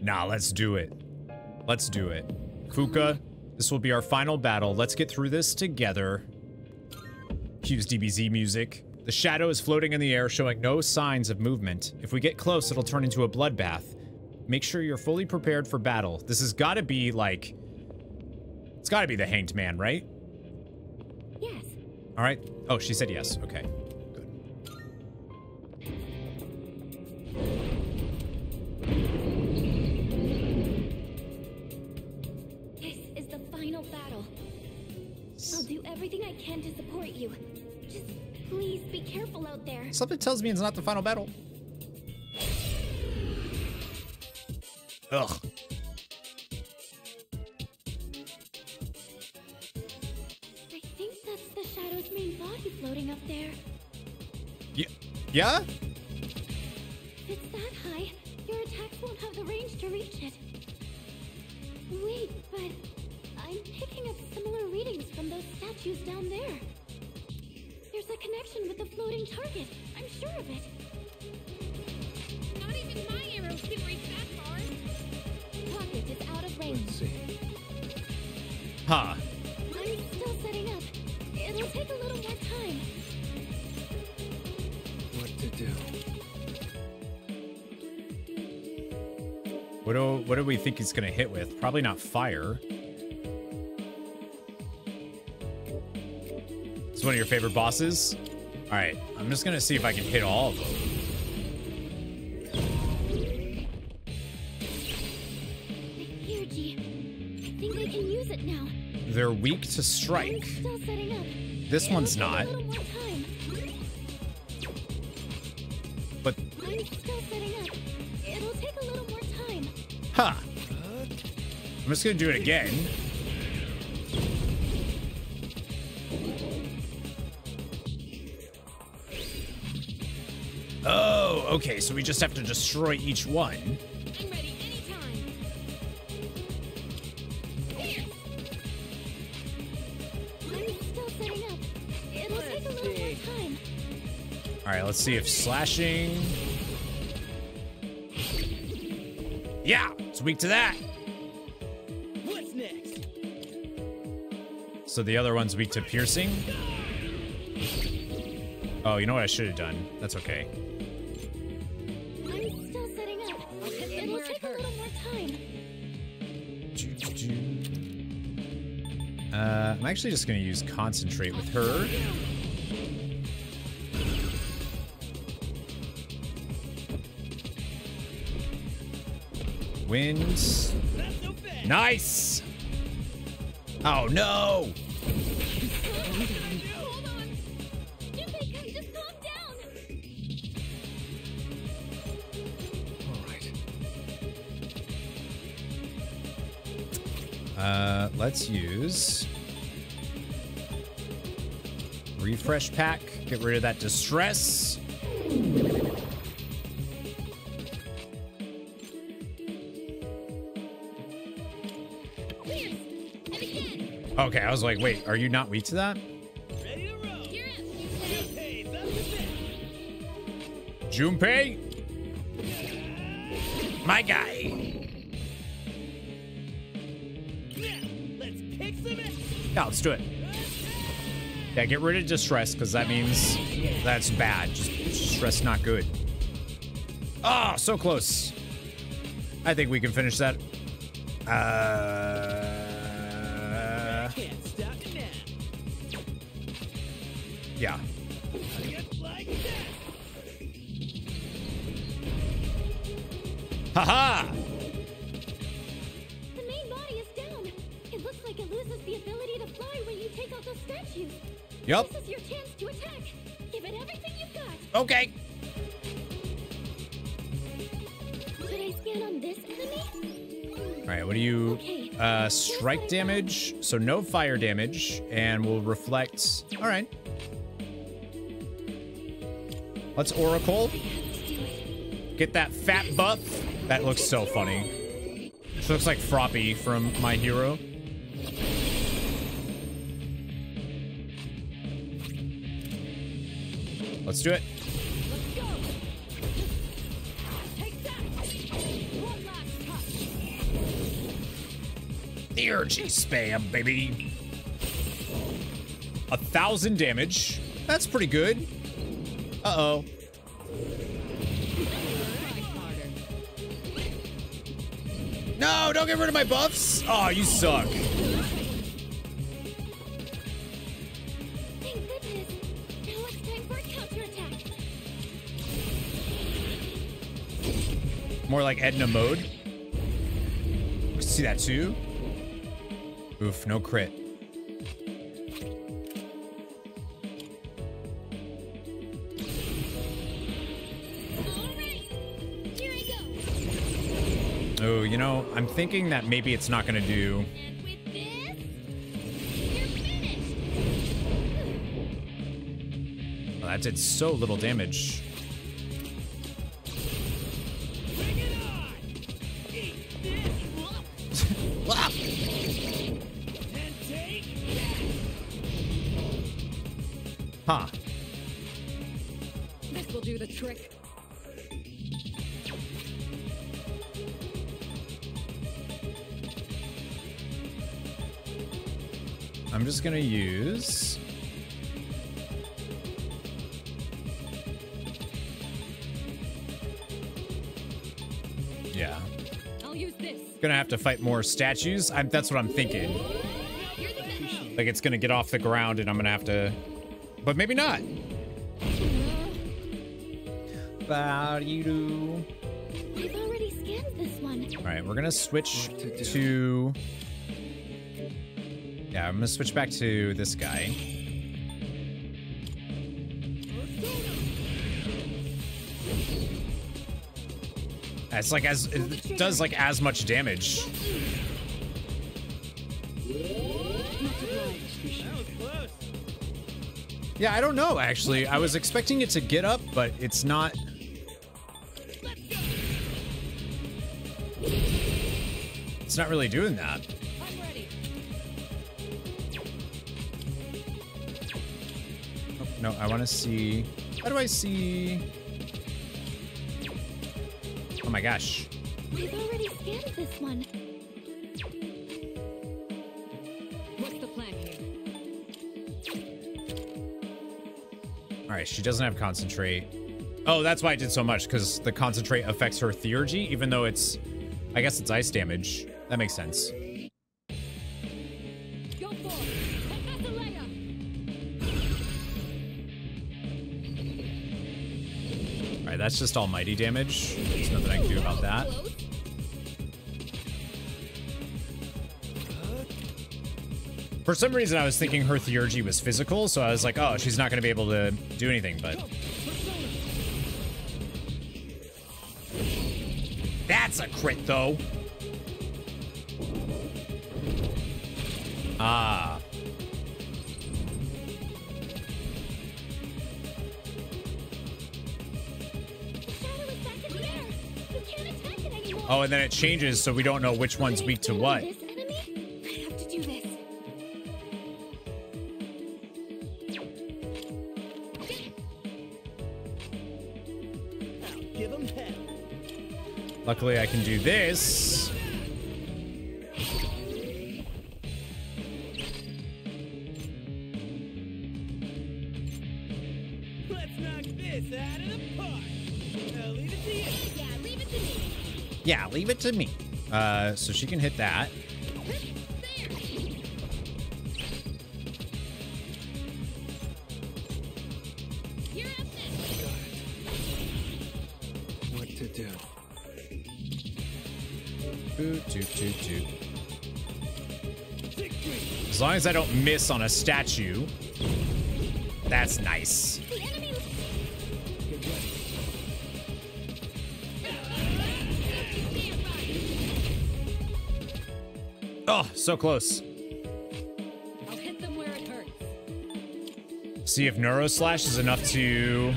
Nah, let's do it. Let's do it. Kuka, this will be our final battle. Let's get through this together. Cues DBZ music. The shadow is floating in the air, showing no signs of movement. If we get close, it'll turn into a bloodbath. Make sure you're fully prepared for battle. This has got to be, like... It's got to be the Hanged Man, right? Yes. All right. Oh, she said yes. Okay. Good. This is the final battle. I'll do everything I can to support you. Just... please be careful out there. Something tells me it's not the final battle. Ugh. I think that's the Shadow's main body floating up there. Yeah? If it's that high, your attacks won't have the range to reach it. Wait, but I'm picking up similar readings from those statues down there. There's a connection with the floating target. I'm sure of it. Not even my arrows can reach that far. Pocket is out of range. Huh. I'm still setting up. It'll take a little more time. What to do? What do we think he's gonna hit with? Probably not fire. It's one of your favorite bosses? All right, I'm just gonna see if I can hit all of them. Theurgy, I think I can use it now. They're weak to strike. Still setting up. This one's not. But I'm still setting up. It'll take a little more time. Huh. I'm just gonna do it again. Oh, okay, so we just have to destroy each one. I'm ready anytime. Here. I'm still setting up. It'll take a little more time. All right, let's see if slashing... Yeah, it's weak to that. What's next? So the other one's weak to piercing? Oh, you know what I should have done? That's okay. I'm actually just going to use Concentrate with her. Winds. Nice! Oh, no! Let's use refresh pack. Get rid of that distress. Okay, I was like, wait, are you not weak to that? Junpei, my guy. Yeah, let's do it. Yeah, get rid of distress, because that means that's bad. Just distress, not good. Oh, so close. I think we can finish that. Yeah. Haha! Yep. This is your chance to attack. Give it everything you've got. Okay. Should I scan on this enemy? All right, what do you... Okay. Strike damage, so no fire damage, and we'll reflect... All right. Let's Oracle. Get that fat buff. That looks so funny. She looks like Froppy from My Hero. Let's do it. Let's go. Take that. One last touch. Theurgy spam, baby. 1,000 damage. That's pretty good. Uh-oh. No, don't get rid of my buffs. Oh, you suck. More like Edna Mode. See that too? Oof, no crit. Oh, you know, I'm thinking that maybe it's not gonna do. And with this, well, that did so little damage. Huh. This will do the trick. I'm just gonna use. Yeah. I'll use this. Gonna have to fight more statues. That's what I'm thinking. Like it's gonna get off the ground and I'm gonna have to. But maybe not. How do you do? I've already scanned this one. All right, we're gonna switch to. Yeah, I'm gonna switch back to this guy. It's like as it does like as much damage. Yeah, I don't know, actually. I was expecting it to get up, but it's not. It's not really doing that. I'm ready. Oh, no, I want to see. How do I see? Oh my gosh. We've already scanned this one. What's the plan here? Alright, she doesn't have Concentrate. Oh, that's why I did so much, because the Concentrate affects her Theurgy, even though it's, I guess it's ice damage. That makes sense. Go for it. The layup. Alright, that's just almighty damage. There's nothing I can do about that. For some reason, I was thinking her Theurgy was physical, so I was like, oh, she's not going to be able to do anything, but... That's a crit, though! Ah. Oh, and then it changes, so we don't know which one's weak to what. Luckily, I can do this. Let's knock this out of the park. Now leave it to you. Yeah, leave it to me. Yeah, leave it to me. So she can hit that. As long as I don't miss on a statue, that's nice. Oh, so close. I'll hit them where it hurts. See if Neuro Slash is enough to.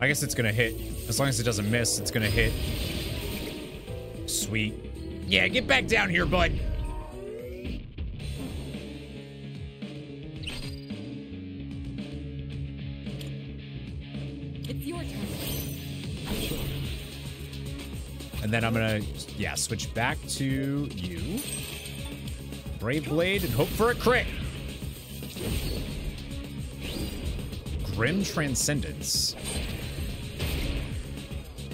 I guess it's gonna hit. As long as it doesn't miss, it's gonna hit. Sweet. Yeah, get back down here, bud. It's your turn. And then I'm gonna, yeah, switch back to you. Brave Blade and hope for a crit. Grim Transcendence.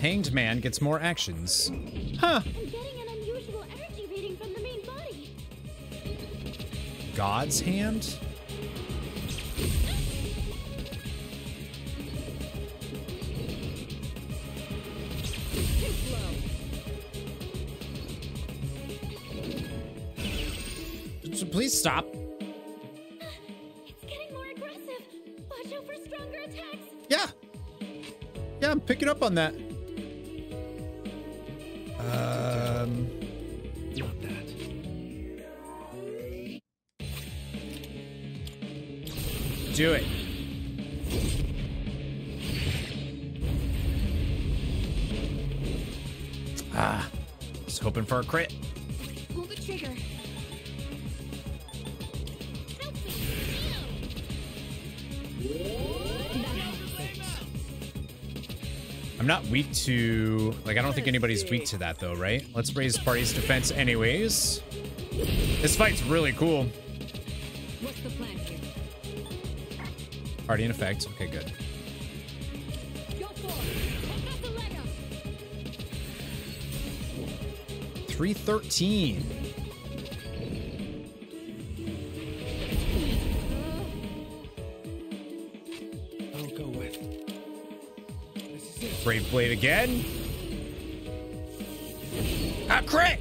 Hanged Man gets more actions. Huh. I'm getting an unusual energy reading from the main body. God's Hand? Please stop. It's getting more aggressive. Watch out for stronger attacks. Yeah. Yeah, I'm picking up on that. Not that. Do it. Ah, was hoping for a crit. Pull the trigger. I'm not weak to... Like, I don't think anybody's weak to that, though, right? Let's raise party's defense anyways. This fight's really cool. What's the plan here? Party in effect. Okay, good. Go for it. The leg up. 313. Brave Blade again. A crit!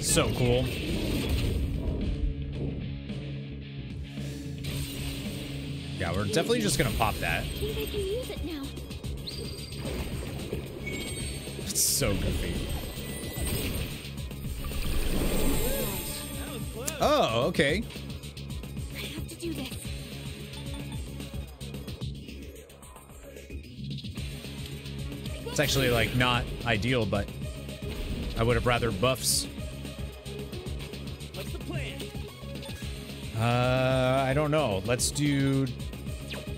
So cool. Yeah, we're definitely just gonna pop that. It's so goofy. Oh, okay. It's actually, like, not ideal, but I would have rather buffs. What's the plan? I don't know. Let's do...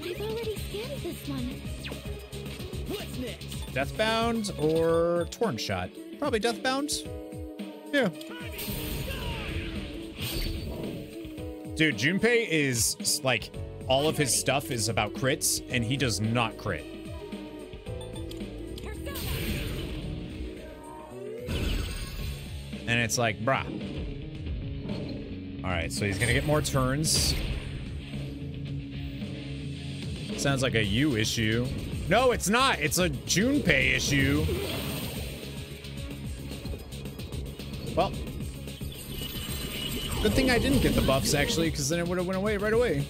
We've already scanned this one. What's next? Deathbound or Torn Shot? Probably Deathbound. Yeah. Dude, Junpei is, like, all of his stuff is about crits, and he does not crit. And it's like, brah. All right, so he's gonna get more turns. Sounds like a you issue. No, it's not. It's a Junpei issue. Well, good thing I didn't get the buffs, actually, because then it would have went away right away.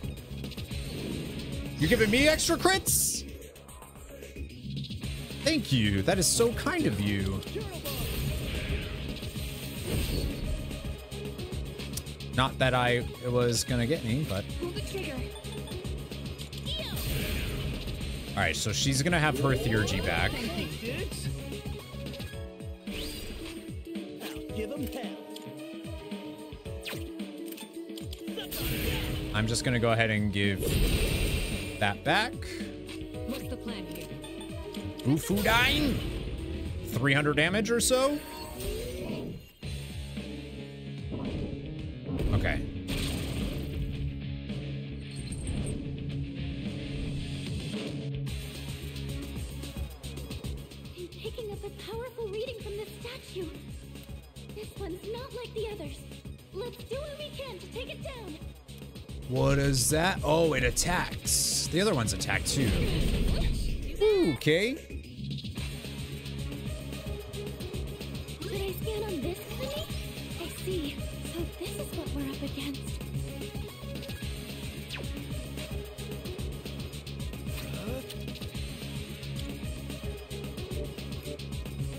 You're giving me extra crits? Thank you. That is so kind of you. Not that I was gonna get any, but... Alright, so she's gonna have her Theurgy back. I'm just gonna go ahead and give that back. What's the plan here? Bufudine! 300 damage or so? Is that? Oh, it attacks. The other one's attacked too. Ooh, okay. Did I scan on this clinic? I see. So this is what we're up against.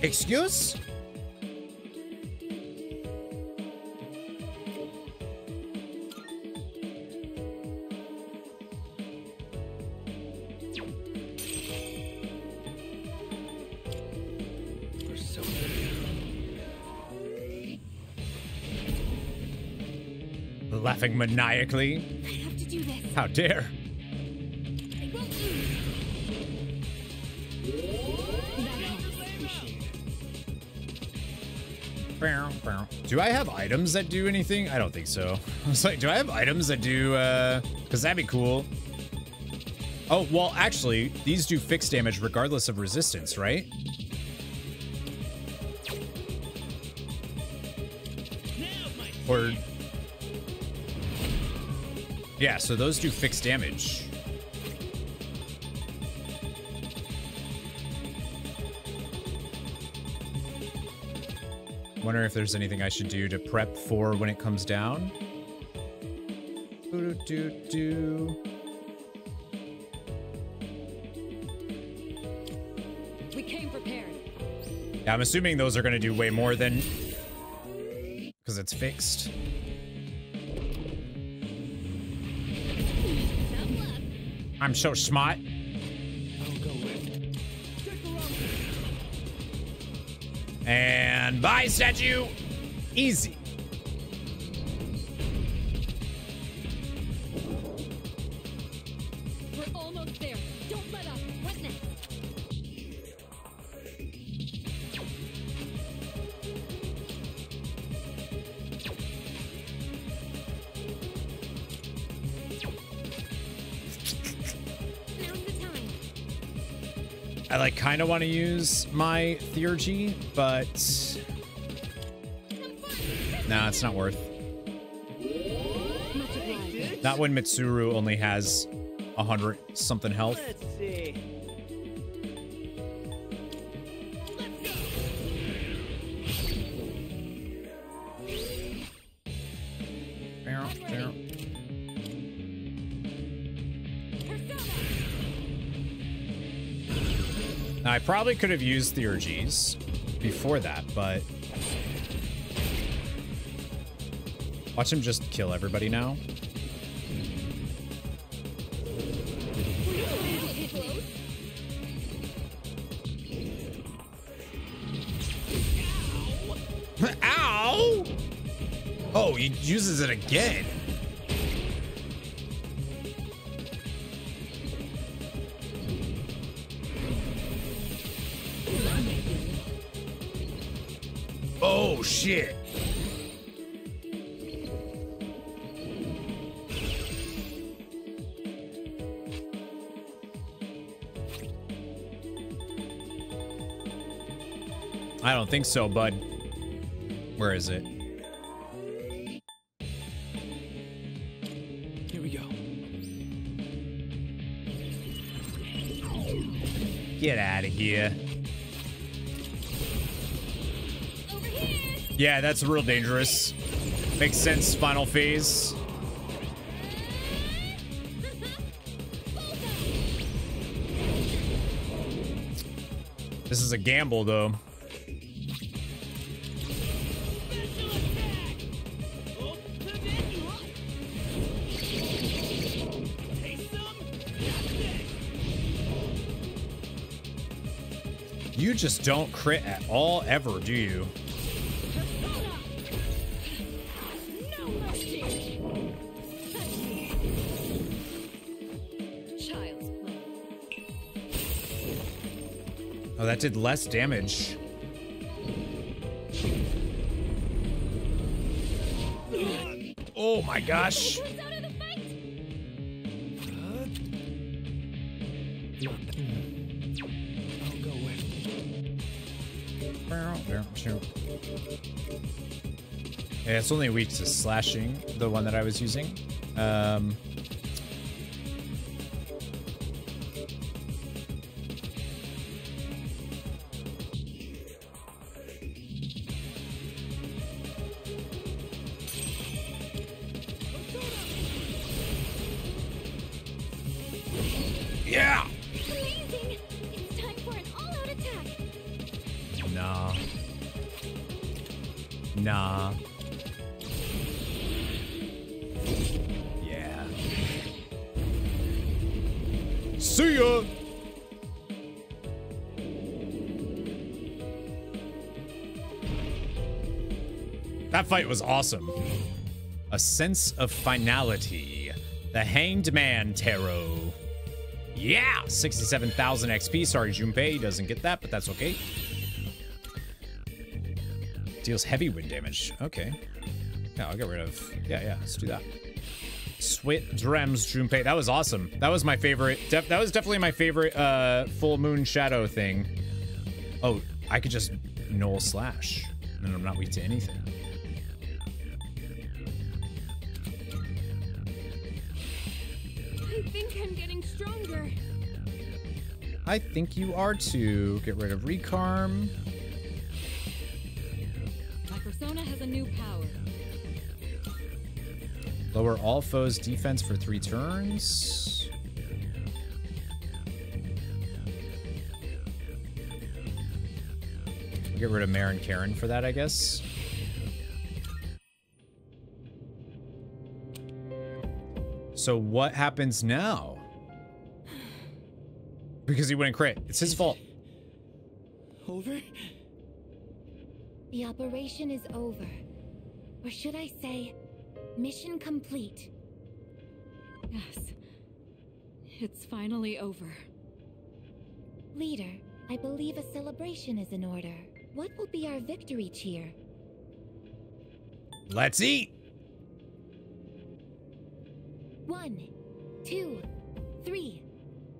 Excuse? Laughing maniacally. I have to do this. How dare. Do I have items that do anything? I don't think so. I was like, do I have items that do, because that'd be cool. Oh, well, actually, these do fixed damage regardless of resistance, right? Or... yeah, so those do fixed damage. Wonder if there's anything I should do to prep for when it comes down. We came prepared. Yeah, I'm assuming those are going to do way more than... because it's fixed. I'm so smart. And bye, statue. Easy. We're almost there. Don't let up. What next? I like kind of want to use my Theurgy, but nah, it's not worth. Not when Mitsuru only has 100-something health. I probably could have used Theurgies before that, but watch him just kill everybody now. Ow! Oh, he uses it again. Oh, shit. I don't think so, bud. Where is it? Here we go. Get out of here. Yeah, that's real dangerous. Makes sense, final phase. This is a gamble, though. You just don't crit at all, ever, do you? Oh, that did less damage. Oh my gosh. Yeah, it's only weak to slashing, the one that I was using. Yeah! Amazing! It's time for an all-out attack! Nah. Nah. Yeah. See ya! That fight was awesome. A sense of finality. The Hanged Man Tarot. Yeah! 67,000 XP. Sorry, Junpei doesn't get that, but that's okay. Deals heavy wind damage. Okay. Yeah, I'll get rid of... Yeah, let's do that. Sweet dreams, Junpei. That was awesome. That was my favorite. That was definitely my favorite full moon shadow thing. Oh, I could just Neuro Slash. And I'm not weak to anything. I think I'm getting stronger. I think you are too. Get rid of Recarm. My persona has a new power. Lower all foes' defense for 3 turns. We'll get rid of Mare and Karen for that, I guess. So what happens now? Because he wouldn't crit. It's his fault. Over? The operation is over. Or should I say, mission complete. Yes. It's finally over. Leader, I believe a celebration is in order. What will be our victory cheer? Let's eat! 1, 2, 3.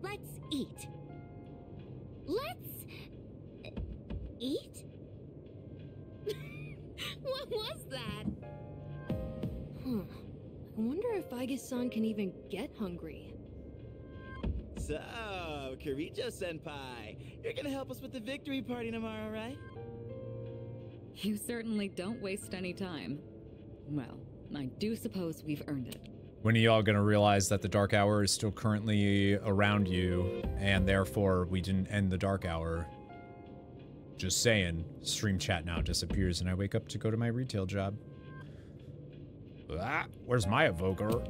Let's eat. Let's... eat? What was that? Huh. I wonder if Aigis-san can even get hungry. So, Kirijo-senpai, you're gonna help us with the victory party tomorrow, right? You certainly don't waste any time. Well, I do suppose we've earned it. When are y'all gonna realize that the dark hour is still currently around you, and therefore we didn't end the dark hour? Just saying. Stream chat now disappears, and I wake up to go to my retail job. Ah, where's my evoker?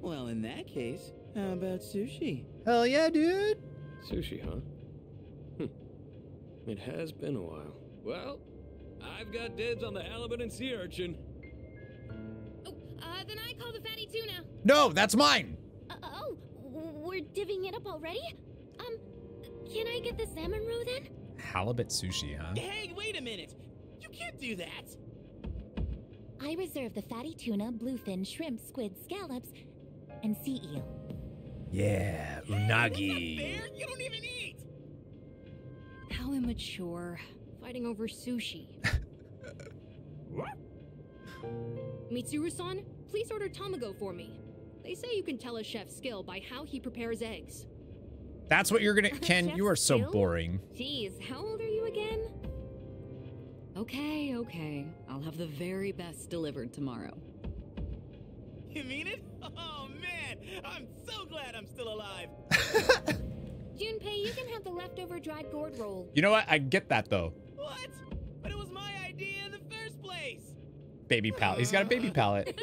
Well, in that case, how about sushi? Hell yeah, dude! Sushi, huh? Hm. It has been a while. Well, I've got dibs on the halibut and sea urchin. Then I call the fatty tuna. No, that's mine. Oh, we're divvying it up already? Can I get the salmon roe then? Halibut sushi, huh? Hey, wait a minute. You can't do that. I reserve the fatty tuna, bluefin, shrimp, squid, scallops, and sea eel. Yeah, unagi. Hey, that's not fair. You don't even eat. How immature. Fighting over sushi. What? Mitsuru-san, please order tamago for me. They say you can tell a chef's skill by how he prepares eggs. That's what you're gonna... Ken, you are so boring. Jeez, how old are you again? Okay. I'll have the very best delivered tomorrow. You mean it? Oh, man! I'm so glad I'm still alive! Junpei, you can have the leftover dried gourd roll. You know what? I get that, though. What? But it was my idea in the first place! Baby palette. He's got a baby palette.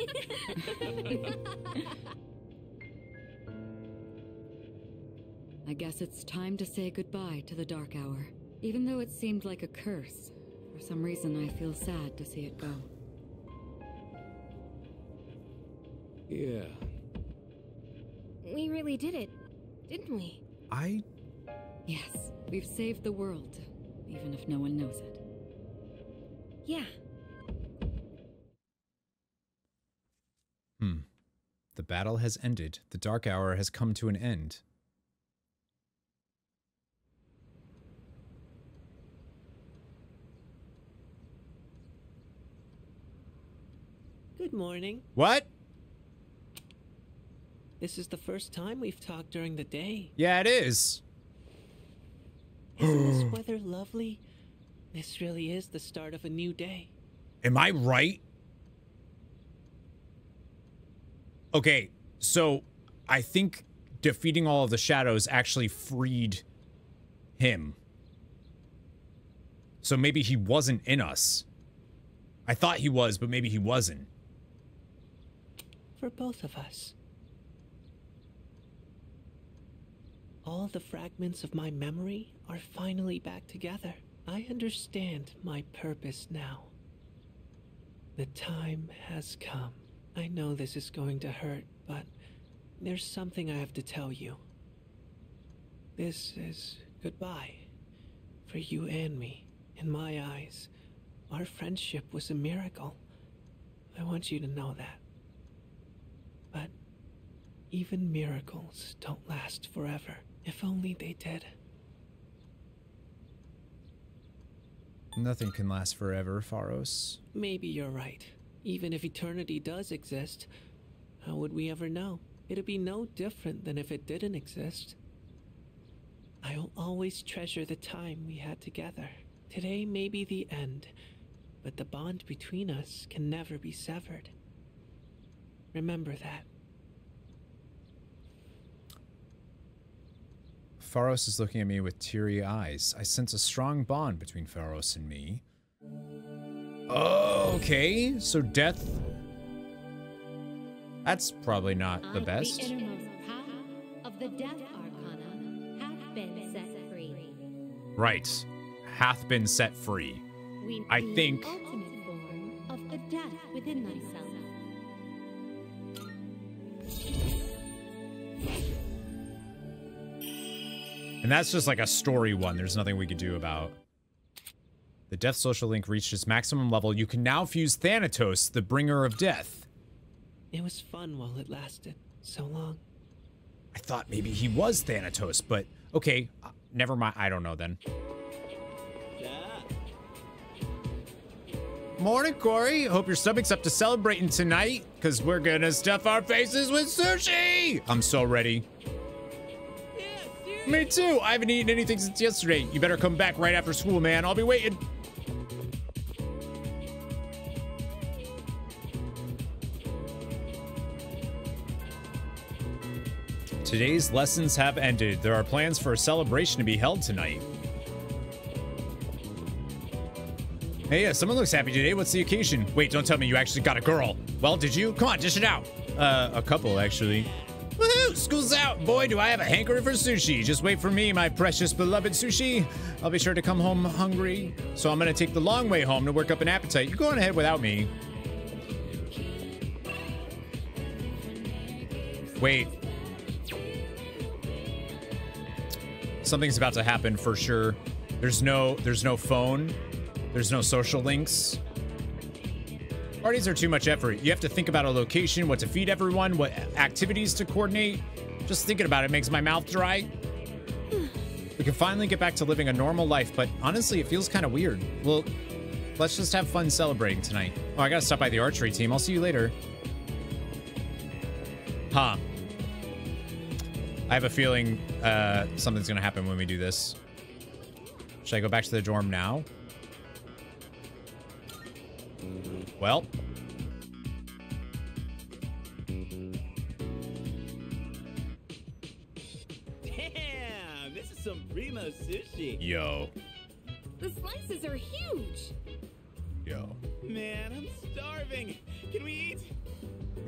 I guess it's time to say goodbye to the dark hour. Even though it seemed like a curse, for some reason I feel sad to see it go. Yeah. We really did it, didn't we? Yes, we've saved the world, even if no one knows it. Yeah. The battle has ended. The dark hour has come to an end. Good morning. What? This is the first time we've talked during the day. Yeah, it is. Isn't this weather lovely? This really is the start of a new day. Am I right? Okay, so I think defeating all of the shadows actually freed him. So maybe he wasn't in us. I thought he was, but maybe he wasn't. For both of us. All the fragments of my memory are finally back together. I understand my purpose now. The time has come. I know this is going to hurt, but there's something I have to tell you. This is goodbye for you and me. In my eyes, Our friendship was a miracle. I want you to know that. But even miracles don't last forever. If only they did. Nothing can last forever, Pharos. Maybe you're right. Even if eternity does exist, how would we ever know? It'd be no different than if it didn't exist. I'll always treasure the time we had together. Today may be the end, but the bond between us can never be severed. Remember that. Pharos is looking at me with teary eyes. I sense a strong bond between Pharos and me. Oh, okay, so death. That's probably not the best. The innermost path of the death arcana hath been set free. Right, hath been set free. I think. Ultimate form of the death within thyself. And that's just like a story one. There's nothing we could do about. The death social link reached its maximum level. You can now fuse Thanatos, the bringer of death. It was fun while it lasted so long. I thought maybe he was Thanatos, but okay. Never mind. I don't know then. Morning, Corey. Hope your stomach's up to celebrating tonight, because we're going to stuff our faces with sushi. I'm so ready. Me too. I haven't eaten anything since yesterday. You better come back right after school, man. I'll be waiting. Today's lessons have ended. There are plans for a celebration to be held tonight. Hey, yeah, someone looks happy today. What's the occasion? Wait, don't tell me you actually got a girl. Well, did you? Come on, dish it out. A couple, actually. Woohoo! School's out! Boy, do I have a hankering for sushi. Just wait for me, my precious beloved sushi. I'll be sure to come home hungry. So I'm gonna take the long way home to work up an appetite. You're going ahead without me. Wait. Something's about to happen for sure. There's no phone. There's no social links. Parties are too much effort. You have to think about a location, what to feed everyone, what activities to coordinate. Just thinking about it makes my mouth dry. We can finally get back to living a normal life, but honestly, it feels kind of weird. Well, let's just have fun celebrating tonight. Oh, I gotta stop by the archery team. I'll see you later. Huh. I have a feeling something's gonna happen when we do this. Should I go back to the dorm now? Well, damn, this is some primo sushi. Yo, the slices are huge. Yo, man, I'm starving. Can we eat?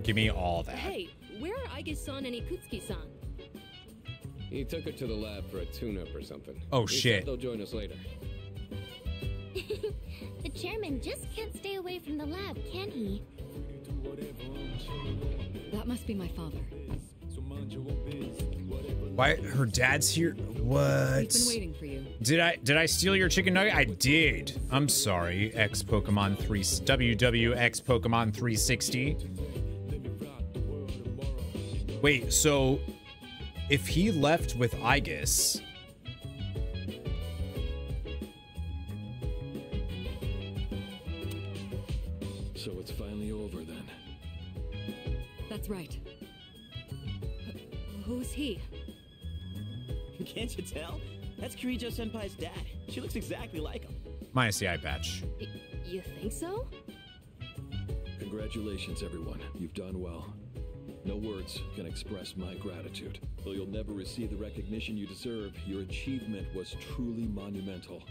Give me all that. Hey, where are Aigis-san and Ikutsuki-san? He took her to the lab for a tune-up or something. Oh shit. They'll join us later. The chairman just can't stay away from the lab, can he? That must be my father. Why? Her dad's here? What? We've been waiting for you. Did I steal your chicken nugget? I did. I'm sorry. X Pokemon 3 WWX Pokemon 360. Wait, so if he left with Aigis. That's right. Who's he? Can't you tell? That's Kirijo Senpai's dad. She looks exactly like him. Minus the eye patch. You think so? Congratulations, everyone. You've done well. No words can express my gratitude. Though you'll never receive the recognition you deserve, your achievement was truly monumental.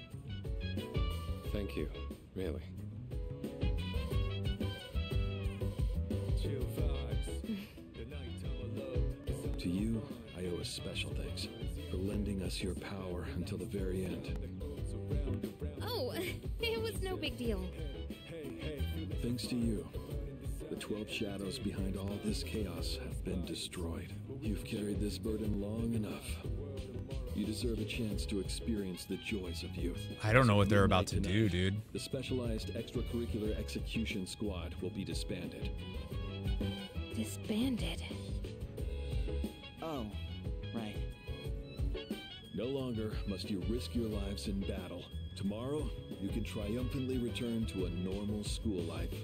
Thank you. Really. To you, I owe a special thanks for lending us your power until the very end. Oh, it was no big deal. Thanks to you, the 12 shadows behind all this chaos have been destroyed. You've carried this burden long enough. You deserve a chance to experience the joys of youth. I don't know what they're about to do, dude. The specialized extracurricular execution squad will be disbanded. Disbanded? Oh, right. No longer must you risk your lives in battle. Tomorrow, you can triumphantly return to a normal school life.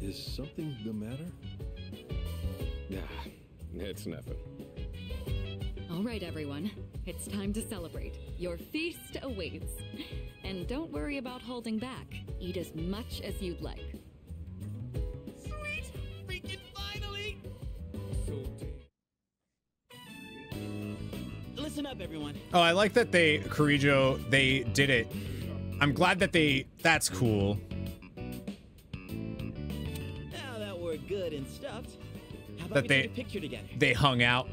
Is something the matter? Nah, it's nothing. All right, everyone. It's time to celebrate. Your feast awaits. And don't worry about holding back. Eat as much as you'd like. Sweet! We can finally... Listen up, everyone. Oh, I like that they... Kirijo, they did it. I'm glad that they... That's cool. Now that we're good and stuffed, how about we take a picture together? They hung out.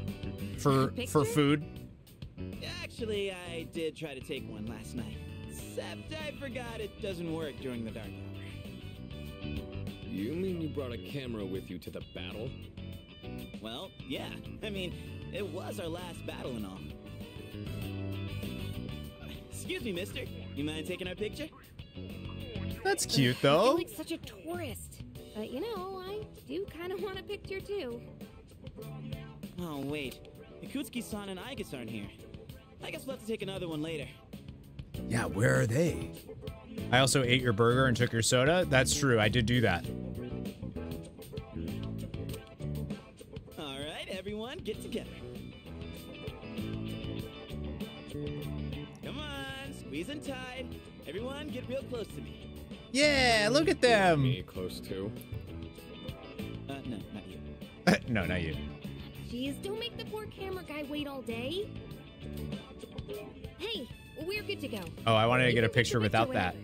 For food? Actually, I did try to take one last night. Except I forgot it doesn't work during the dark hour. You mean you brought a camera with you to the battle? Well, yeah. I mean, it was our last battle and all. Excuse me, mister. You mind taking our picture? That's cute, though. I feel like such a tourist. But, you know, I do kind of want a picture, too. Oh, wait. Ikutsuki-san and Aigis aren't here. I guess we'll have to take another one later. Yeah, where are they? I also ate your burger and took your soda. That's true. I did do that. All right, everyone, get together. Come on, squeeze in tight. Everyone, get real close to me. Yeah, look at them. Me close too. No, not you. No, not you. Jeez, don't make the poor camera guy wait all day. Hey, we're good to go. Oh, I wanted to get a picture without that.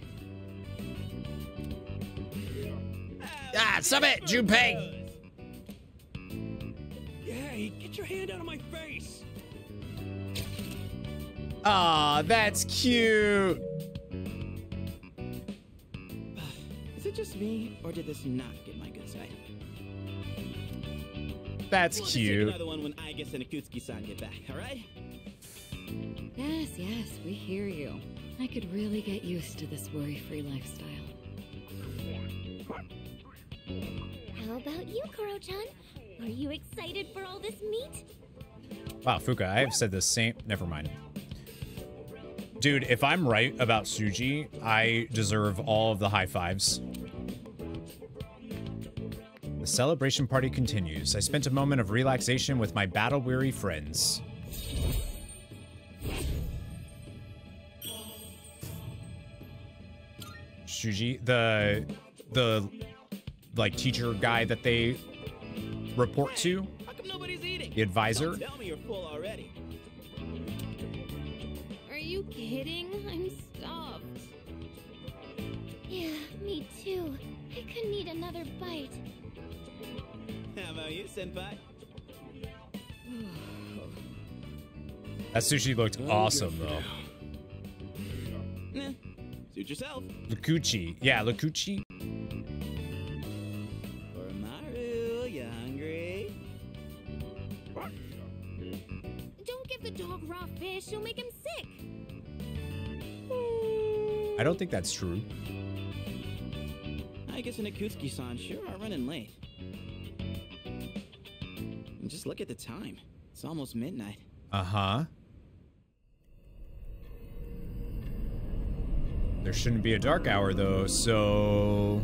Ah, stop it, Junpei! Hey, get your hand out of my face! Aw, that's cute! Is it just me, or did this not get my good side? That's cute. We'll take another one when Aigis and Akutsuki-san get back, all right? Yes, yes, we hear you. I could really get used to this worry-free lifestyle. How about you, Koro-chan? Are you excited for all this meat? Wow, Fuka, I have said the same... Never mind. Dude, if I'm right about Tsuji, I deserve all of the high fives. The celebration party continues. I spent a moment of relaxation with my battle-weary friends. Shuji, the like teacher guy that they report to, how come nobody's eating? The advisor. Don't tell me you're full already. Are you kidding? I'm stuffed. Yeah, me too. I couldn't eat another bite. How about you, senpai? That sushi looked awesome, though. Nah, suit yourself. Lukuchi. Yeah, Lukuchi. Koromaru, you hungry? Don't give the dog raw fish. You'll make him sick. I don't think that's true. I guess an Akutsuki-san sure are running late. Just look at the time. It's almost midnight. Uh-huh. There shouldn't be a dark hour, though, so...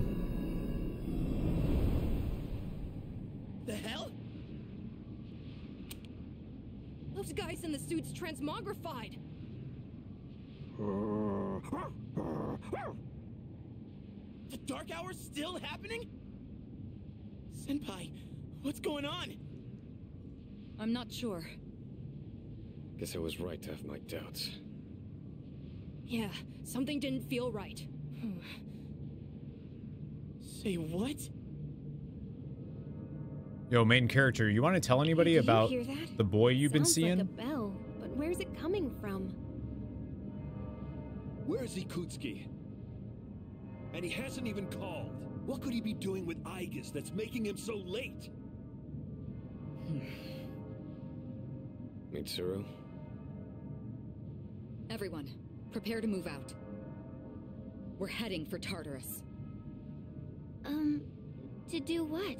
The hell? Those guys in the suits transmogrified. The dark hour's still happening? Senpai, what's going on? I'm not sure. Guess I was right to have my doubts. Yeah, something didn't feel right. Say what? Yo, main character, you want to tell anybody about the boy you've been seeing? Sounds like a bell, but where's it coming from? Where's Ikutsuki? And he hasn't even called. What could he be doing with Aigis that's making him so late? Mitsuru? Everyone, prepare to move out. We're heading for Tartarus. To do what?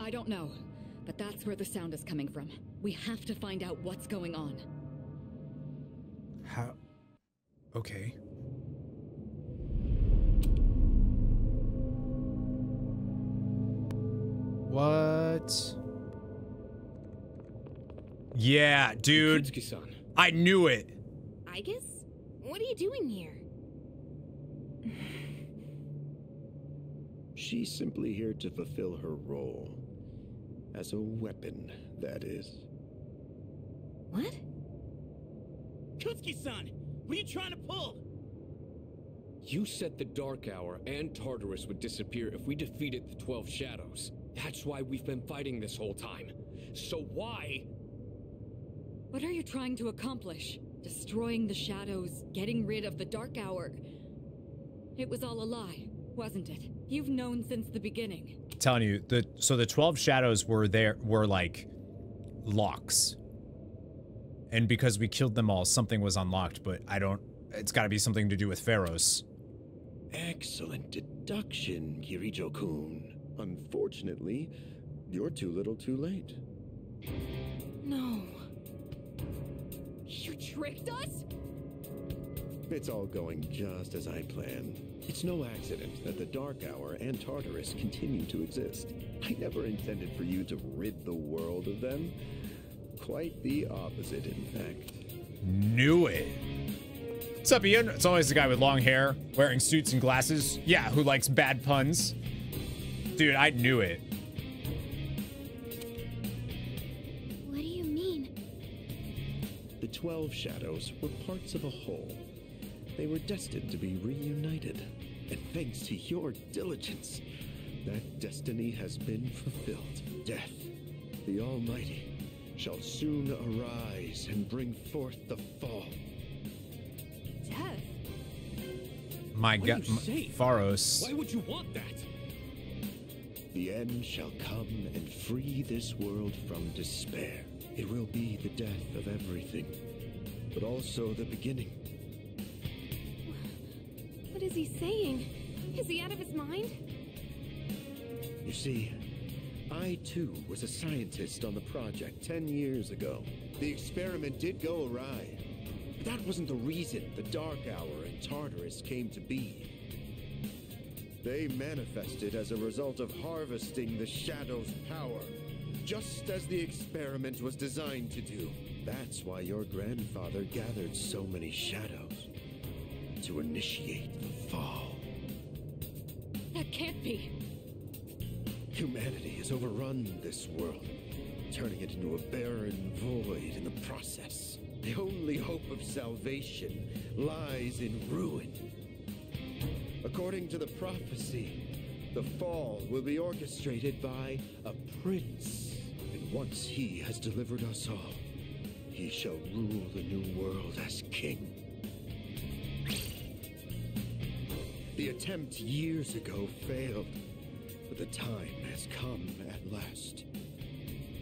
I don't know, but that's where the sound is coming from. We have to find out what's going on. How? Okay. What? Yeah, dude. Ikutsuki-san. I knew it. Aigis? What are you doing here? She's simply here to fulfill her role. As a weapon, that is. What? Ikutsuki-san, what are you trying to pull? You said the Dark Hour and Tartarus would disappear if we defeated the 12 Shadows. That's why we've been fighting this whole time. So why? What are you trying to accomplish? Destroying the Shadows, getting rid of the Dark Hour. It was all a lie, wasn't it? You've known since the beginning. I'm telling you, so the 12 Shadows were like locks. And because we killed them all, something was unlocked, but I don't, it's got to be something to do with Pharos. Excellent deduction, Kirijo-kun. Unfortunately, you're too little too late. No. You tricked us? It's all going just as I planned. It's no accident that the Dark Hour and Tartarus continue to exist. I never intended for you to rid the world of them. Quite the opposite, in fact. Knew it. What's up, Ian? It's always the guy with long hair, wearing suits and glasses. Yeah, who likes bad puns. Dude, I knew it. What do you mean? The 12 Shadows were parts of a whole. They were destined to be reunited. And thanks to your diligence, that destiny has been fulfilled. Death, the Almighty, shall soon arise and bring forth the fall. Death? My God, Pharos. Why would you want that? The end shall come and free this world from despair. It will be the death of everything, but also the beginning. What is he saying? Is he out of his mind? You see, I too was a scientist on the project 10 years ago. The experiment did go awry, but that wasn't the reason the Dark Hour and Tartarus came to be. They manifested as a result of harvesting the Shadow's power, just as the experiment was designed to do. That's why your grandfather gathered so many Shadows, to initiate the fall. That can't be. Humanity has overrun this world, turning it into a barren void in the process. The only hope of salvation lies in ruin. According to the prophecy, the fall will be orchestrated by a prince. And once he has delivered us all, he shall rule the new world as king. The attempt years ago failed, but the time has come at last.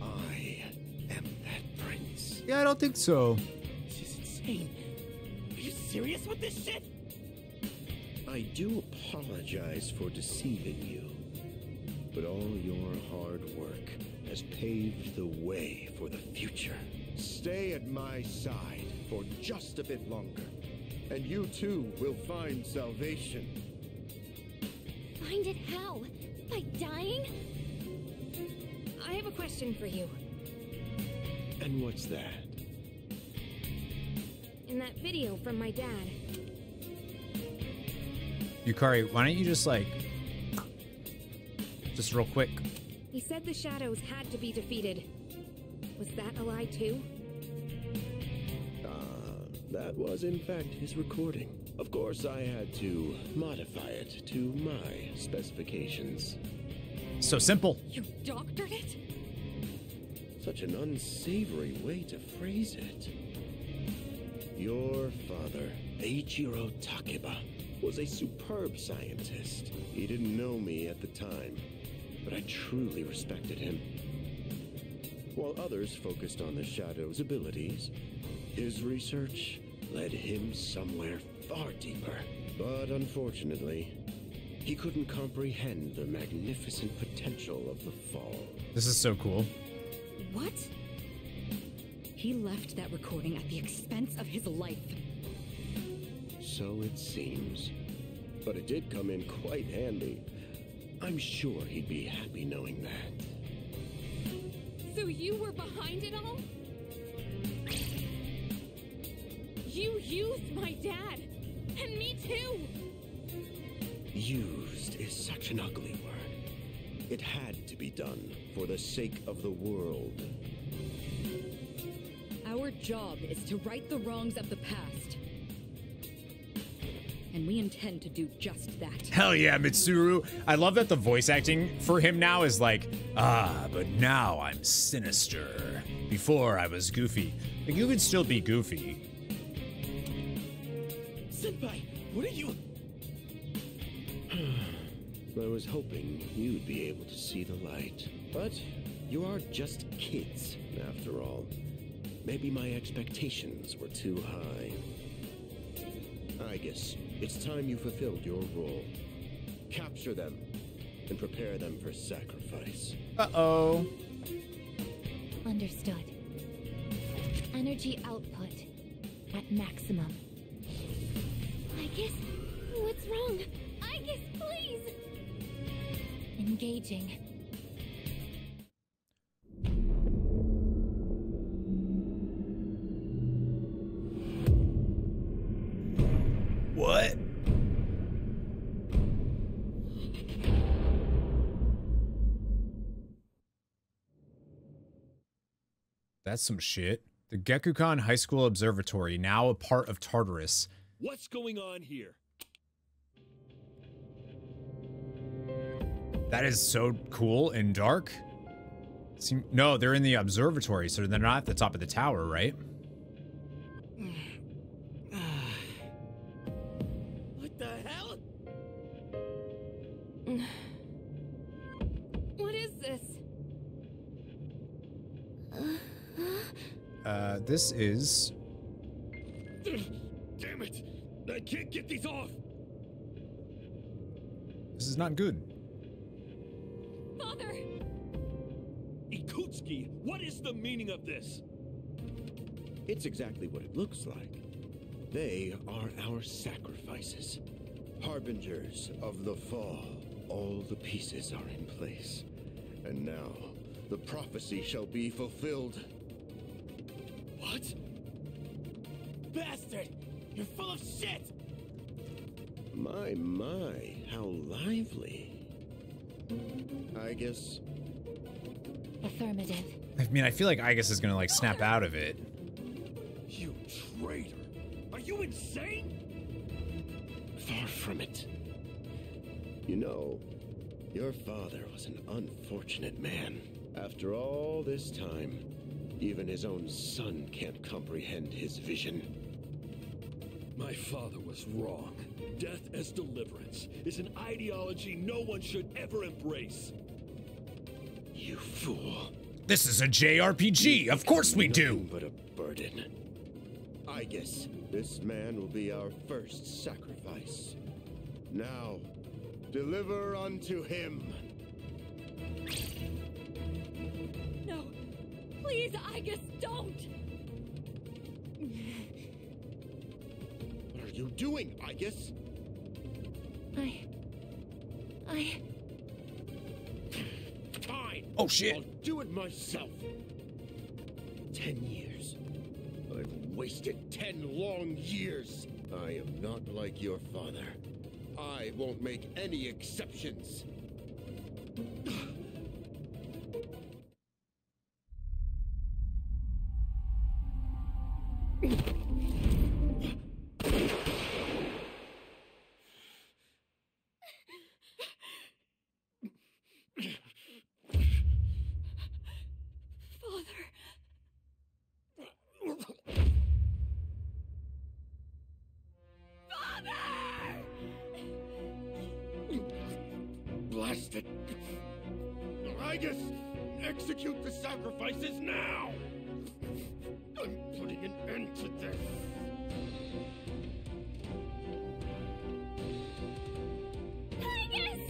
I am that prince. Yeah, I don't think so. This is insane. Are you serious with this shit? I do apologize for deceiving you, but all your hard work has paved the way for the future. Stay at my side for just a bit longer, and you too will find salvation. Find it how? By dying? I have a question for you. And what's that? In that video from my dad. Yukari, why don't you just, like, just real quick. He said the Shadows had to be defeated. Was that a lie, too? That was, in fact, his recording. Of course, I had to modify it to my specifications. So simple. You doctored it? Such an unsavory way to phrase it. Your father, Eiichiro Takeba, was a superb scientist. He didn't know me at the time, but I truly respected him. while others focused on the Shadow's abilities. His research led him somewhere far deeper, but unfortunately, he couldn't comprehend the magnificent potential of the fall. This is so cool. What? He left that recording at the expense of his life. So it seems. But it did come in quite handy. I'm sure he'd be happy knowing that. So you were behind it all? You used my dad! And me too! Used is such an ugly word. It had to be done for the sake of the world. Our job is to right the wrongs of the past. And we intend to do just that. Hell yeah, Mitsuru. I love that the voice acting for him now is like, ah, but now I'm sinister. Before I was goofy. Like, you could still be goofy. Senpai, what are you? I was hoping you'd be able to see the light. But you are just kids, after all. Maybe my expectations were too high. Aigis, it's time you fulfilled your role. Capture them and prepare them for sacrifice. Uh-oh. Understood. Energy output at maximum. Aigis, what's wrong? Aigis, please! Engaging. What? That's some shit. The Gekkukan High School Observatory, now a part of Tartarus. What's going on here? That is so cool and dark. No, they're in the observatory, so they're not at the top of the tower, right? What is this? This is... Damn it! I can't get these off! This is not good. Father! Ikutsuki, what is the meaning of this? It's exactly what it looks like. They are our sacrifices. Harbingers of the fall. All the pieces are in place. And now, the prophecy shall be fulfilled. What? Bastard! You're full of shit! My, how lively. Aigis. Affirmative. I mean, I feel like Aigis is gonna, like, snap out of it. You traitor! Are you insane? Far from it. You know, your father was an unfortunate man. After all this time, even his own son can't comprehend his vision. My father was wrong. Death as deliverance is an ideology no one should ever embrace. You fool. This is a JRPG. Of course we do. But a burden. I guess this man will be our first sacrifice. Now... deliver unto him. No, please, Aigis, don't. What are you doing, Aigis? I. Fine. Oh shit! I'll do it myself. 10 years. I've wasted 10 long years. I am not like your father. I won't make any exceptions. Execute the sacrifices now! I'm putting an end to this! Aigis!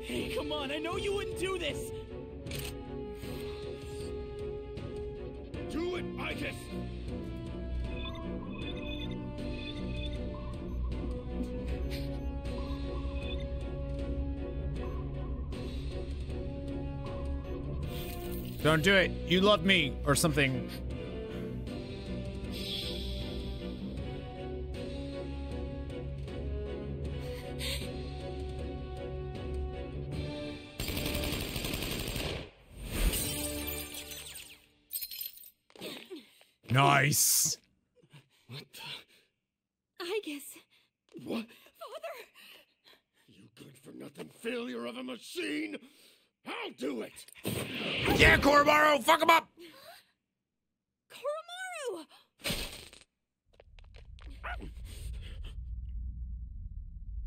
Hey, come on, I know you wouldn't do this! Do it, Aigis! Don't do it. You love me or something. Nice. What the? I guess. What? Father. You good for nothing failure of a machine. I'll do it! Yeah, Koromaru! Fuck him up! Koromaru!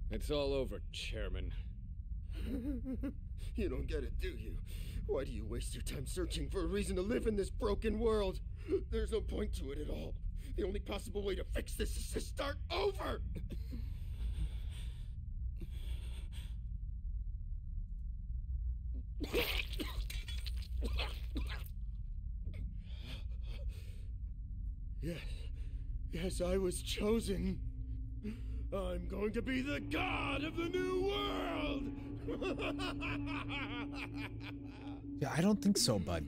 It's all over, Chairman. You don't get it, do you? Why do you waste your time searching for a reason to live in this broken world? There's no point to it at all. The only possible way to fix this is to start over! Yes. Yes, I was chosen. I'm going to be the god of the new world! Yeah, I don't think so, bud.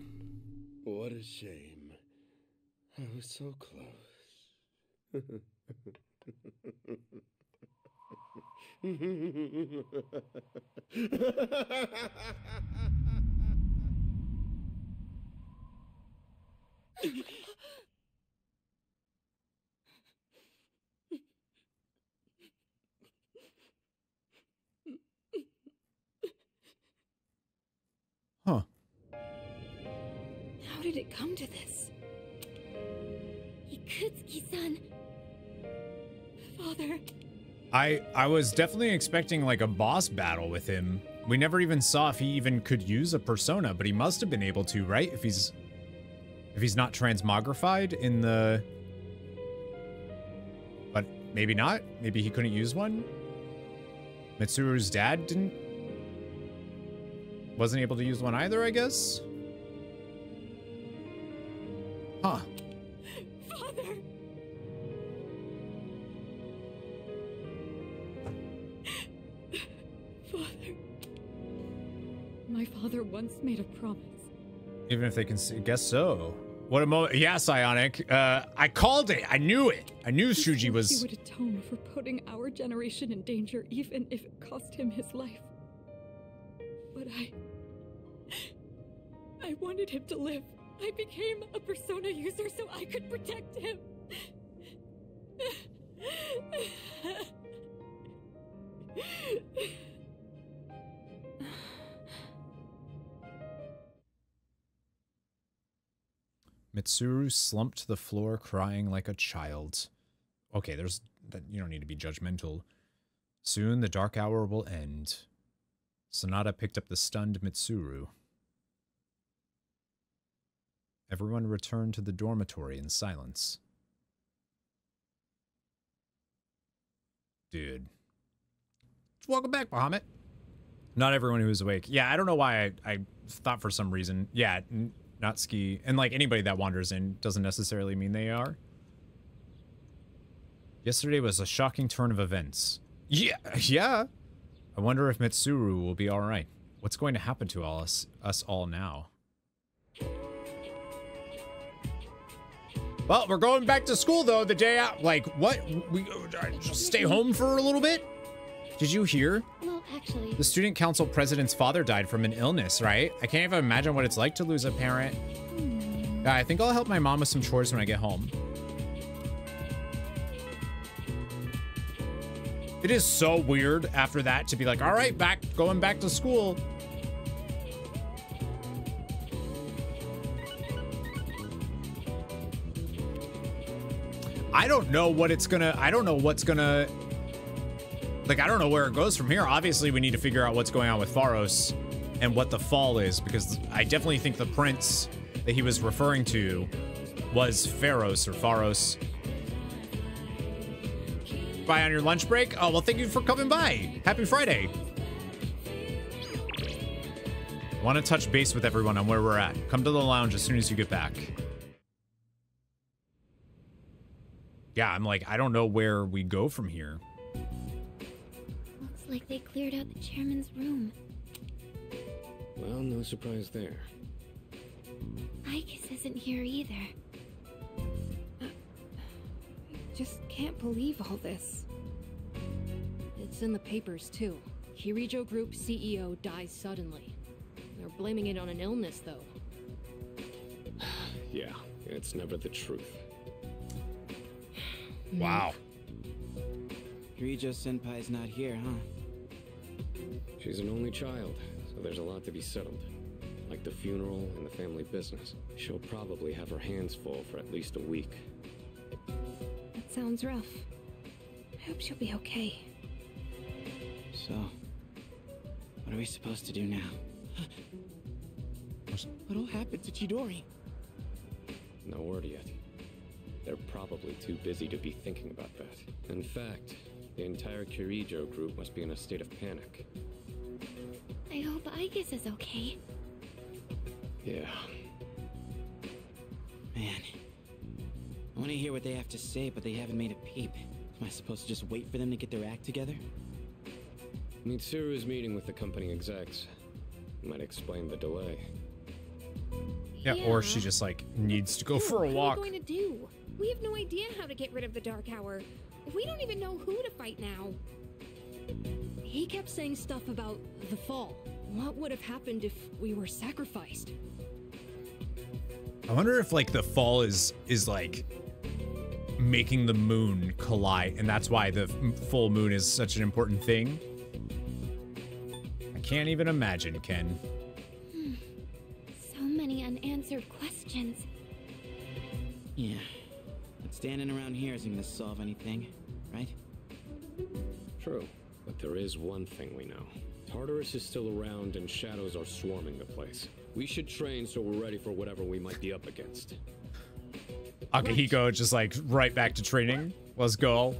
What a shame. I was so close. Huh. How did it come to this? Ikutsuki-san. Father. I was definitely expecting like a boss battle with him. We never even saw if he even could use a persona, but he must have been able to, right? If he's not transmogrified in the... But maybe not. Maybe he couldn't use one. Mitsuru's dad wasn't able to use one either, I guess. Huh. Father once made a promise. Even if they can see, guess so. What a moment. Yeah, Psionic. I called it. I knew it. I knew Shuji was... He would atone for putting our generation in danger, even if it cost him his life. But I wanted him to live. I became a persona user so I could protect him. Mitsuru slumped to the floor, crying like a child. Okay, you don't need to be judgmental. Soon the dark hour will end. Sonata picked up the stunned Mitsuru. Everyone returned to the dormitory in silence. Dude. Welcome back, Bahamut. Not everyone who was awake. Yeah, I don't know why I thought for some reason. Yeah, Natsuki, and like anybody that wanders in doesn't necessarily mean they are. Yesterday was a shocking turn of events. Yeah. I wonder if Mitsuru will be all right. What's going to happen to all us all now? Well, we're going back to school though the day out. Like what? We just stay home for a little bit? Did you hear? Well, actually... The student council president's father died from an illness, right? I can't even imagine what it's like to lose a parent. Hmm. I think I'll help my mom with some chores when I get home. It is so weird after that to be like, all right, going back to school. I don't know what it's gonna... I don't know what's gonna... Like, I don't know where it goes from here. Obviously, we need to figure out what's going on with Pharos. and what the fall is, because I definitely think the prince that he was referring to was Pharos or Pharos. Bye on your lunch break? Oh, well, thank you for coming by. Happy Friday. I want to touch base with everyone on where we're at. Come to the lounge as soon as you get back. Yeah, I'm like, I don't know where we go from here. Looks like they cleared out the chairman's room. Well, no surprise there. Aigis isn't here either. I just can't believe all this. It's in the papers, too. Kirijo Group CEO dies suddenly. They're blaming it on an illness, though. Yeah, it's never the truth. Wow. Kirijo-senpai's not here, huh? She's an only child, so there's a lot to be settled. Like the funeral and the family business. She'll probably have her hands full for at least a week. That sounds rough. I hope she'll be okay. So, what are we supposed to do now? What all happened to Chidori? No word yet. They're probably too busy to be thinking about that. In fact, the entire Kirijo group must be in a state of panic. I hope Aigis is okay. Yeah. Man, I want to hear what they have to say, but they haven't made a peep. Am I supposed to just wait for them to get their act together? Mitsuru is meeting with the company execs. Might explain the delay. Yeah, or she just like needs to go for a walk. What are we going to do? We have no idea how to get rid of the Dark Hour. We don't even know who to fight now. He kept saying stuff about the fall. What would have happened if we were sacrificed? I wonder if like the fall is like making the moon collide, and that's why the full moon is such an important thing. I can't even imagine, Ken. So many unanswered questions. Yeah, but standing around here isn't gonna solve anything, right? True, but there is one thing we know. Tartarus is still around and shadows are swarming the place. We should train so we're ready for whatever we might be up against. Akihiko just like right back to training. Let's go.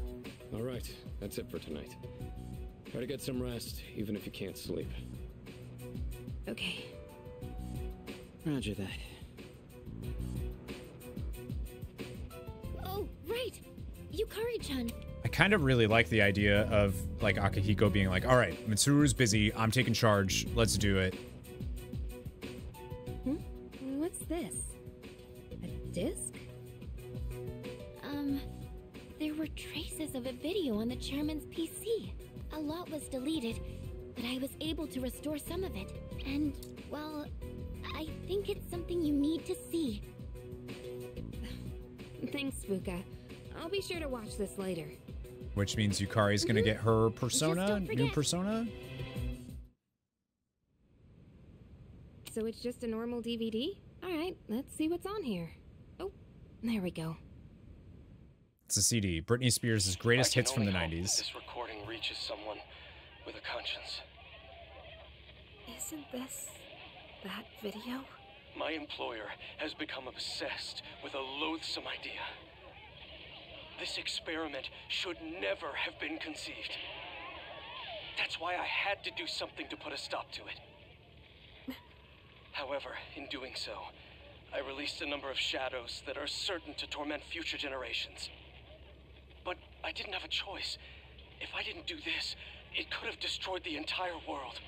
All right, that's it for tonight. Try to get some rest, even if you can't sleep. Okay. Roger that. Oh, right. Yukari-chan. I kind of really like the idea of like Akihiko being like, all right, Mitsuru's busy. I'm taking charge. Let's do it. Hmm? What's this? A disc? There were traces of a video on the chairman's PC. A lot was deleted, but I was able to restore some of it. And, well, I think it's something you need to see. Thanks, Fuka. I'll be sure to watch this later. Which means Yukari's gonna get her persona, new persona. So it's just a normal DVD? Alright, let's see what's on here. Oh, there we go. It's a CD. Britney Spears' greatest hits from the 90s. This recording reaches someone with a conscience. Isn't this that video? My employer has become obsessed with a loathsome idea. This experiment should never have been conceived. That's why I had to do something to put a stop to it. However, in doing so, I released a number of shadows that are certain to torment future generations. But I didn't have a choice. If I didn't do this, it could have destroyed the entire world.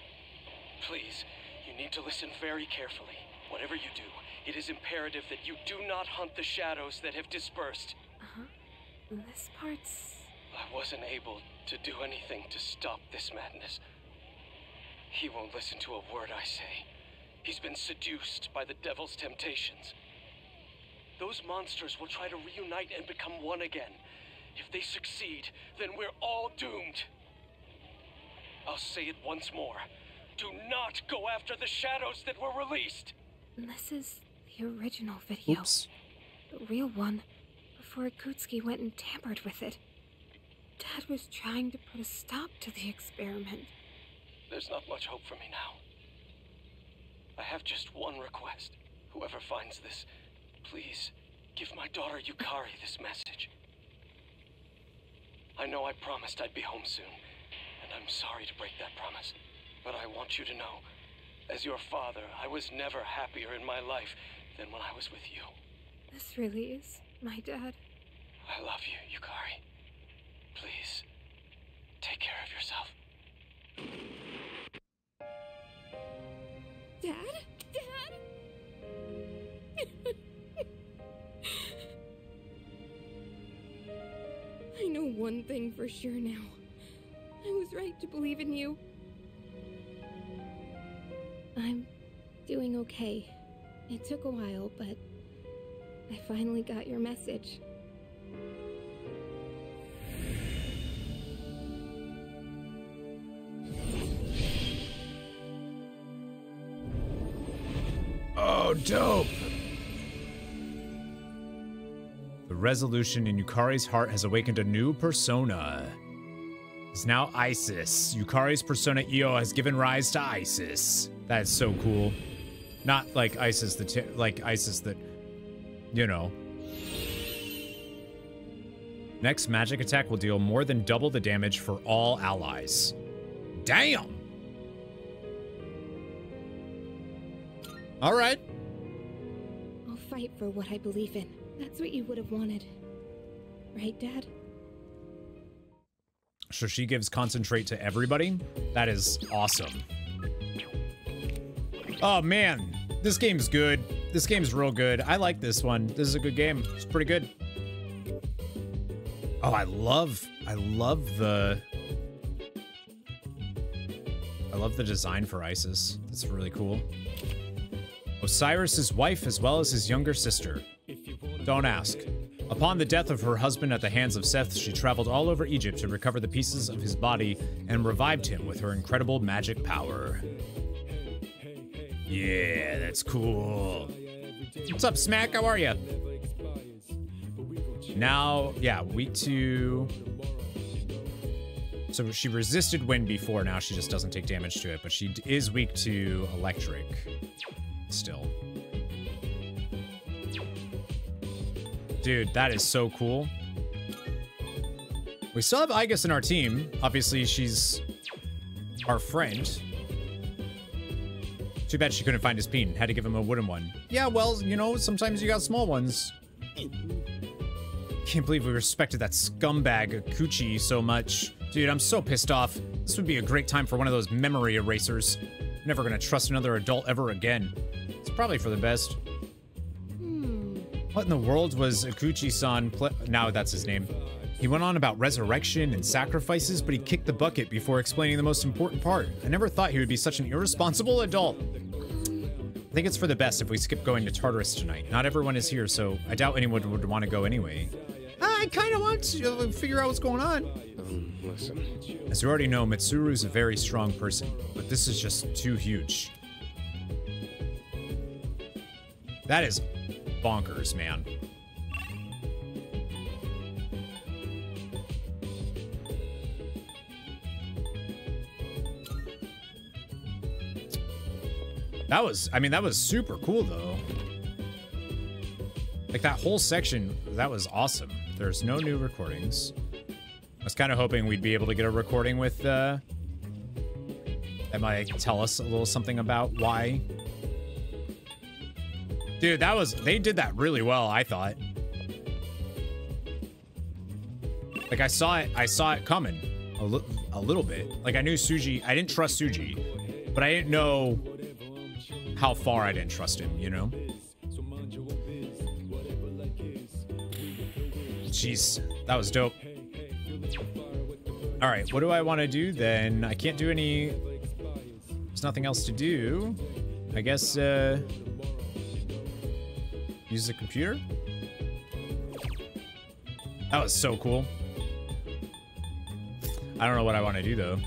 Please, you need to listen very carefully. Whatever you do, it is imperative that you do not hunt the shadows that have dispersed. Uh-huh. This part's... I wasn't able to do anything to stop this madness. He won't listen to a word I say. He's been seduced by the devil's temptations. Those monsters will try to reunite and become one again. If they succeed, then we're all doomed. I'll say it once more. Do not go after the shadows that were released. This is the original video. Oops. The real one. Before Ikutsuki went and tampered with it. Dad was trying to put a stop to the experiment. There's not much hope for me now. I have just one request. Whoever finds this, please give my daughter Yukari this message. I know I promised I'd be home soon, and I'm sorry to break that promise. But I want you to know, as your father, I was never happier in my life than when I was with you. This really is my dad. I love you, Yukari. Please, take care of yourself. Dad? Dad? I know one thing for sure now. I was right to believe in you. I'm doing okay. It took a while, but I finally got your message. Oh, dope! The resolution in Yukari's heart has awakened a new persona. It's now Isis. Yukari's persona Io has given rise to Isis. That is so cool. Not like Isis the like Isis that, you know. Next magic attack will deal more than double the damage for all allies. Damn. All right. I'll fight for what I believe in. That's what you would have wanted. Right, Dad? So she gives concentrate to everybody? That is awesome. Oh man, this game's good. This game's real good. I like this one. This is a good game. It's pretty good. Oh, I love the design for Isis. That's really cool. Osiris's wife as well as his younger sister. Don't ask. Upon the death of her husband at the hands of Seth, she traveled all over Egypt to recover the pieces of his body and revived him with her incredible magic power. Yeah, that's cool. What's up, Smack? How are you? Now, yeah, week two. So she resisted wind before. Now she just doesn't take damage to it, but she is weak to electric still. Dude, that is so cool. We still have Aigis in our team. Obviously, she's our friend. Too bad she couldn't find his peen. Had to give him a wooden one. Yeah, well, you know, sometimes you got small ones. Can't believe we respected that scumbag Akutsuki so much. Dude, I'm so pissed off. This would be a great time for one of those memory erasers. Never gonna trust another adult ever again. It's probably for the best. What in the world was Akutsuki-san? Now that's his name. He went on about resurrection and sacrifices, but he kicked the bucket before explaining the most important part. I never thought he would be such an irresponsible adult. I think it's for the best if we skip going to Tartarus tonight. Not everyone is here, so I doubt anyone would want to go anyway. I kind of want to figure out what's going on. Listen. As you already know, Mitsuru's a very strong person, but this is just too huge. That is bonkers, man. That was, I mean, that was super cool, though. Like, that whole section, that was awesome. There's no new recordings. I was kind of hoping we'd be able to get a recording with, that might tell us a little something about why. Dude, that was, they did that really well, I thought. Like, I saw it coming a little bit. Like, I knew Tsuji, I didn't trust Tsuji, but I didn't know how far I didn't trust him, you know? Jeez, that was dope. All right, what do I want to do then? I can't do any, there's nothing else to do. I guess, use the computer? That was so cool. I don't know what I want to do, though.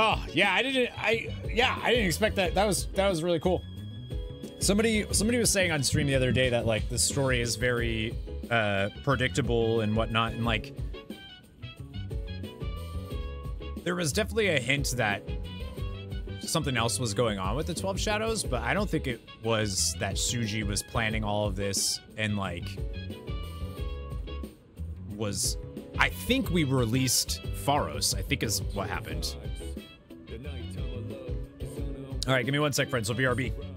Oh, yeah, I didn't expect that. That was really cool. Somebody was saying on stream the other day that, like, the story is very predictable and whatnot, and, like, there was definitely a hint that something else was going on with the 12 Shadows, but I don't think it was that Tsuji was planning all of this and, like, was... I think we released Pharos, I think is what happened. All right, give me one sec, friends. So BRB.